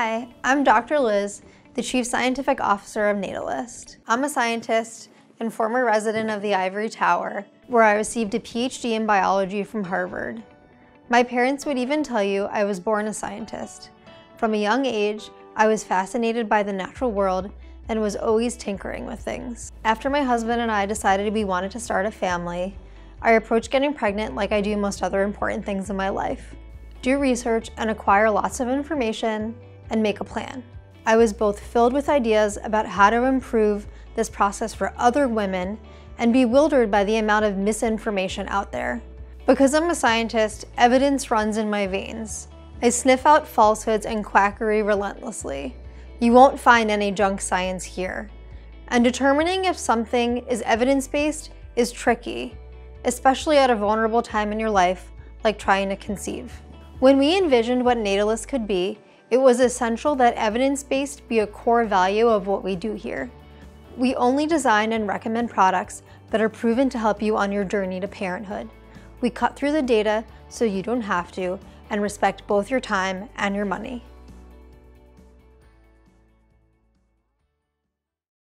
Hi, I'm Dr. Liz, the Chief Scientific Officer of Natalist. I'm a scientist and former resident of the Ivory Tower, where I received a PhD in biology from Harvard. My parents would even tell you I was born a scientist. From a young age, I was fascinated by the natural world and was always tinkering with things. After my husband and I decided we wanted to start a family, I approached getting pregnant like I do most other important things in my life: do research and acquire lots of information, and make a plan. I was both filled with ideas about how to improve this process for other women and bewildered by the amount of misinformation out there. Because I'm a scientist, evidence runs in my veins. I sniff out falsehoods and quackery relentlessly. You won't find any junk science here. And determining if something is evidence-based is tricky, especially at a vulnerable time in your life, like trying to conceive. When we envisioned what Natalist could be, it was essential that evidence-based be a core value of what we do here. We only design and recommend products that are proven to help you on your journey to parenthood. We cut through the data so you don't have to, and respect both your time and your money.